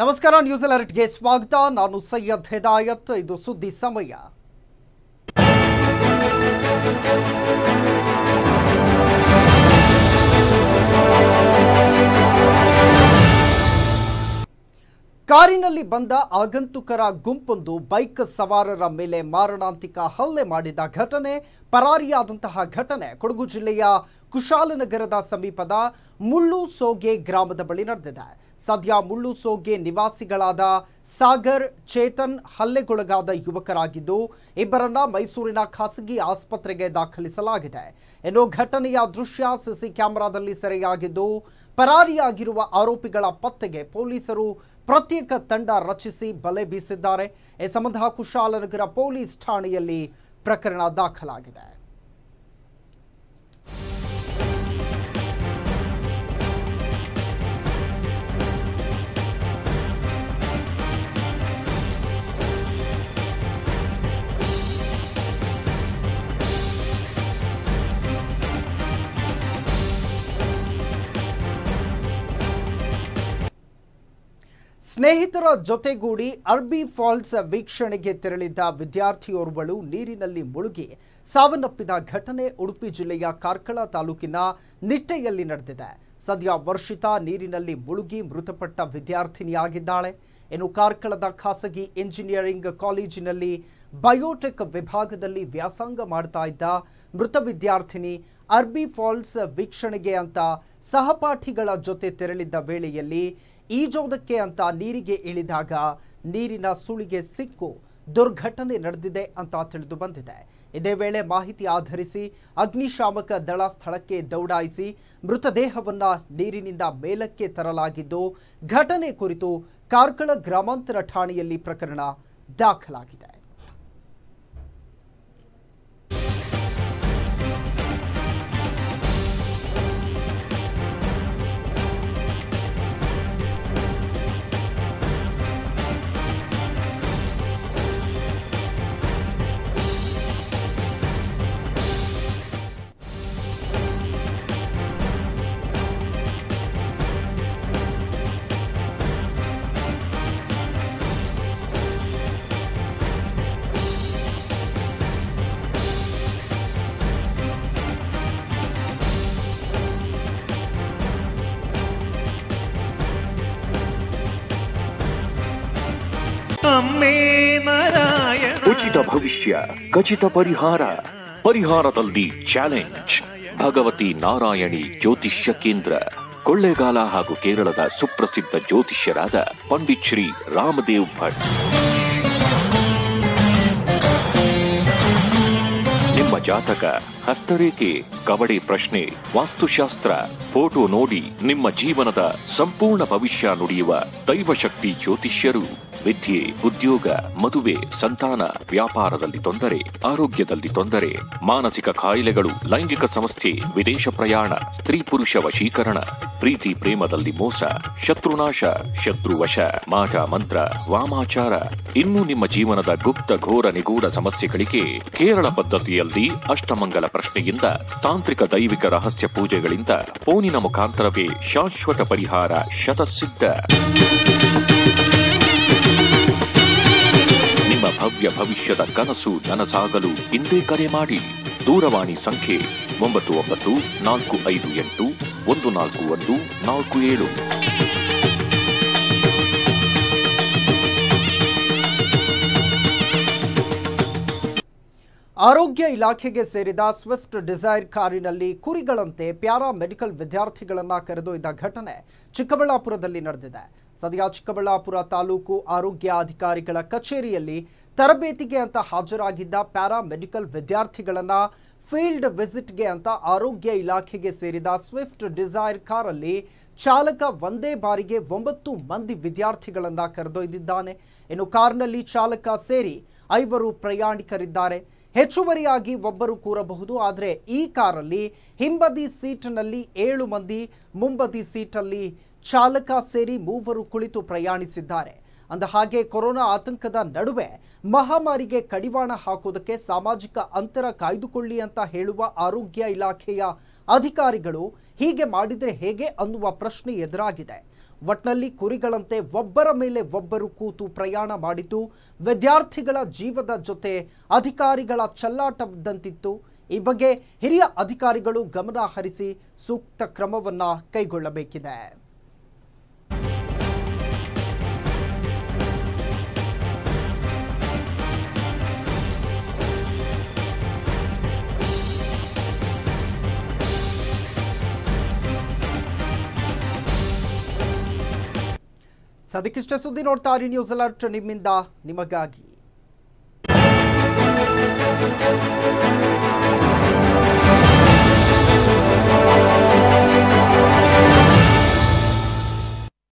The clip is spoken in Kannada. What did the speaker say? ನಮಸ್ಕಾರ ನ್ಯೂಸ್ ಅಲರ್ಟ್ ಗೆ ಸ್ವಾಗತ ನಾನು ಸೈಯದ್ ಹಿದಾಯತ್ ಇದು ಸುದ್ದಿ ಸಮಯ ಕಾರಿನಲ್ಲಿ ಬಂದ ಆಗಂತುಕರ ಗುಂಪೊಂದು ಬೈಕ್ ಸವಾರರ ಮೇಲೆ ಮಾರಣಾಂತಿಕ ಹಲ್ಲೆ ಮಾಡಿದ ಘಟನೆ ಪರಾರಿಯಾದಂತಹ ಘಟನೆ ಕೊಡಗು ಜಿಲ್ಲೆಯ ಕುಶಾಲನಗರದ ಸಮೀಪದ ಮುಳ್ಳುಸೋಗೆ ಗ್ರಾಮದ ಬಳಿ ನಡೆದಿದೆ ಸದ್ಯ ಮುಳ್ಳುಸೋಗೆ ನಿವಾಸಿಗಳಾದ ಸಾಗರ್ ಚೇತನ್ ಹಲ್ಲೆಗೊಳಗಾದ ಯುವಕರಾಗಿದ್ದು ಇಬ್ಬರನ್ನ ಮೈಸೂರಿನ ಖಾಸಗಿ ಆಸ್ಪತ್ರೆಗೆ ದಾಖಲಿಸಲಾಗಿದೆ ಏನೋ ಘಟನೆಯ ದೃಶ್ಯ ಸಿಸಿ ಕ್ಯಾಮೆರಾದಲ್ಲಿ ಸೆರೆಯಾಗಿದ್ದು ಪರಾರಿಯಾಗಿರುವ ಆರೋಪಿಗಳ ಪತ್ತೆಗೆ ಪೊಲೀಸರು ಪ್ರತ್ಯೇಕ ತಂಡ ರಚಿಸಿ ಬಲೆ ಬೀಸಿದ್ದಾರೆ ಈ ಸಂಬಂಧ ಕುಶಾಲನಗರ ಪೊಲೀಸ್ ಠಾಣೆಯಲ್ಲಿ ಪ್ರಕರಣ ದಾಖಲಾಗಿದೆ ಸ್ನೇಹಿತರ ಜೊತೆಗೂಡಿ ಅರ್ಬಿ ಫಾಲ್ಸ್ ವೀಕ್ಷಣೆಗೆ ತೆರಳಿದ್ದ ವಿದ್ಯಾರ್ಥಿಯೋರ್ವಳು ನೀರಿನಲ್ಲಿ ಮುಳುಗಿ ಸಾವನ್ನಪ್ಪಿದ ಘಟನೆ ಉಡುಪಿ ಜಿಲ್ಲೆಯ ಕಾರ್ಕಳ ತಾಲೂಕಿನ ನಿಟ್ಟೆಯಲ್ಲಿ ನಡೆದಿದೆ ಸದ್ಯ ವರ್ಷಿತಾ ನೀರಿನಲ್ಲಿ ಮುಳುಗಿ ಮೃತಪಟ್ಟ ವಿದ್ಯಾರ್ಥಿನಿಯಾಗಿದ್ದಾಳೆ ಇನ್ನು ಕಾರ್ಕಳದ ಖಾಸಗಿ ಇಂಜಿನಿಯರಿಂಗ್ ಕಾಲೇಜಿನಲ್ಲಿ ಬಯೋಟೆಕ್ ವಿಭಾಗದಲ್ಲಿ ವ್ಯಾಸಂಗ ಮಾಡ್ತಾ ಇದ್ದ ಮೃತ ವಿದ್ಯಾರ್ಥಿನಿ ಅರ್ಬಿ ಫಾಲ್ಸ್ ವೀಕ್ಷಣೆಗೆ ಅಂತ ಸಹಪಾಠಿಗಳ ಜೊತೆ ತೆರಳಿದ್ದ ವೇಳೆಯಲ್ಲಿ ಈಜೋದಕ್ಕೆ ಅಂತ ನೀರಿಗೆ ಇಳಿದಾಗ ನೀರಿನ ಸುಳಿಗೆ ಸಿಕ್ಕು ದುರ್ಘಟನೆ ನಡೆದಿದೆ ಅಂತ ತಿಳಿದು ಬಂದಿದೆ ಇದೇ ವೇಳೆ ಮಾಹಿತಿ ಆಧರಿಸಿ ಅಗ್ನಿಶಾಮಕ ದಳ ಸ್ಥಳಕ್ಕೆ ದೌಡಾಯಿಸಿ ಮೃತದೇಹವನ್ನು ನೀರಿನಿಂದ ಮೇಲಕ್ಕೆ ತರಲಾಗಿದ್ದು ಘಟನೆ ಕುರಿತು ಕಾರ್ಕಳ ಗ್ರಾಮಾಂತರ ಠಾಣೆಯಲ್ಲಿ ಪ್ರಕರಣ ದಾಖಲಾಗಿದೆ उचित भविष्य खचित परिहार परिहारदल्ली चैलेंज भगवती नारायणी ज्योतिष्य केंद्र कोळ्ळेगाल हागू केरळद सुप्रसिद्ध ज्योतिष्यराद पंडित श्री रामदेव भट निम्म जातक हस्तरेखे कबडे प्रश्ने वास्तुशास्त्र फोटो नोडी निम्म जीवनद संपूर्ण भविष्य नुडियुव दैवशक्ति ज्योतिष्यरु ವಿದ್ಯೆ ಉದ್ಯೋಗ ಮದುವೆ ಸಂತಾನ ವ್ಯಾಪಾರದಲ್ಲಿ ತೊಂದರೆ ಆರೋಗ್ಯದಲ್ಲಿ ತೊಂದರೆ ಮಾನಸಿಕ ಕಾಯಿಲೆಗಳು ಲೈಂಗಿಕ ಸಮಸ್ಯೆ ವಿದೇಶ ಪ್ರಯಾಣ ಸ್ತ್ರೀ ಪುರುಷ ವಶೀಕರಣ ಪ್ರೀತಿ ಪ್ರೇಮದಲ್ಲಿ ಮೋಸ ಶತ್ರುನಾಶ ಶತ್ರುವಶ ಮಾಟ ಮಂತ್ರ ವಾಮಾಚಾರ ಇನ್ನೂ ನಿಮ್ಮ ಜೀವನದ ಗುಪ್ತ ಘೋರ ನಿಗೂಢ ಸಮಸ್ಯೆಗಳಿಗೆ ಕೇರಳ ಪದ್ಧತಿಯಲ್ಲಿ ಅಷ್ಟಮಂಗಲ ಪ್ರಶ್ನೆಯಿಂದ ತಾಂತ್ರಿಕ ದೈವಿಕ ರಹಸ್ಯ ಪೂಜೆಗಳಿಂದ ಫೋನಿನ ಮುಖಾಂತರವೇ ಶಾಶ್ವತ ಪರಿಹಾರ ಶತಸಿದ್ಧ ಭವ್ಯ ಭವಿಷ್ಯದ ಕನಸು ನನಸಾಗಲು ಇಂದೇ ಕರೆ ಮಾಡಿ ದೂರವಾಣಿ ಸಂಖ್ಯೆ 9945814147 ಆರೋಗ್ಯ ಇಲಾಖೆಗೆ ಸೇರಿದ ಸ್ವಿಫ್ಟ್ ಡಿಸೈರ್ ಕಾರಿನಲ್ಲಿ ಕುರಿಗಳಂತೆ ಪ್ಯಾರಾ ಮೆಡಿಕಲ್ ವಿದ್ಯಾರ್ಥಿಗಳನ್ನು ಕರೆದೊಯ್ದ ಘಟನೆ ಚಿಕ್ಕಬಳ್ಳಾಪುರದಲ್ಲಿ ನಡೆದಿದೆ ಸದ್ಯ ಚಿಕ್ಕಬಳ್ಳಾಪುರ ತಾಲೂಕು ಆರೋಗ್ಯ ಅಧಿಕಾರಿಗಳ ಕಚೇರಿಯಲ್ಲಿ ತರಬೇತಿಗೆ ಅಂತ ಹಾಜರಾಗಿದ್ದ ಪ್ಯಾರಾ ಮೆಡಿಕಲ್ ವಿದ್ಯಾರ್ಥಿಗಳನ್ನು ಫೀಲ್ಡ್ ವಿಸಿಟ್ಗೆ ಅಂತ ಆರೋಗ್ಯ ಇಲಾಖೆಗೆ ಸೇರಿದ ಸ್ವಿಫ್ಟ್ ಡಿಸೈರ್ ಕಾರಲ್ಲಿ ಚಾಲಕ ಒಂದೇ ಬಾರಿಗೆ 9 ಮಂದಿ ವಿದ್ಯಾರ್ಥಿಗಳನ್ನು ಕರೆದೊಯ್ದಿದ್ದಾನೆ ಇನ್ನು ಕಾರ್ನಲ್ಲಿ ಚಾಲಕ ಸೇರಿ 5 ಪ್ರಯಾಣಿಕರಿದ್ದಾರೆ ಹೆಚ್ಚುವರಿಯಾಗಿ 1 ಕೂರಬಹುದು ಆದರೆ ಈ ಕಾರಲ್ಲಿ ಹಿಂಬದಿ ಸೀಟ್ನಲ್ಲಿ 7 ಮಂದಿ ಮುಂಬದಿ ಸೀಟಲ್ಲಿ ಚಾಲಕ ಸೇರಿ 3 ಕುಳಿತು ಪ್ರಯಾಣಿಸಿದ್ದಾರೆ ಅಂದ ಹಾಗೆ ಕೊರೋನಾ ಆತಂಕದ ನಡುವೆ ಮಹಾಮಾರಿಗೆ ಕಡಿವಾಣ ಹಾಕೋದಕ್ಕೆ ಸಾಮಾಜಿಕ ಅಂತರ ಕಾಯ್ದುಕೊಳ್ಳಿ ಅಂತ ಹೇಳುವ ಆರೋಗ್ಯ ಇಲಾಖೆಯ ಅಧಿಕಾರಿಗಳು ಹೀಗೆ ಮಾಡಿದರೆ ಹೇಗೆ ಅನ್ನುವ ಪ್ರಶ್ನೆ ಎದುರಾಗಿದೆ ಒಟ್ಟನಲ್ಲಿ ಕುರಿಗಳಂತೆ ಒಬ್ಬರ ಮೇಲೆ ಒಬ್ಬರು ಕೂತು ಪ್ರಯಾಣ ಮಾಡಿತು. ವಿದ್ಯಾರ್ಥಿಗಳ ಜೀವದ ಜೊತೆ ಅಧಿಕಾರಿಗಳ ಚಲ್ಲಾಟದಂತಿತ್ತು. ಈ ಬಗ್ಗೆ ಹಿರಿಯ ಅಧಿಕಾರಿಗಳು ಗಮನ ಹರಿಸಿ ಸೂಕ್ತ ಕ್ರಮವನ್ನು ಕೈಗೊಳ್ಳಬೇಕಿದೆ. सदक्किष्टे सुद्दी नोड्ता इरि न्यूज़ अलर्ट निम्मिंद निमगागि.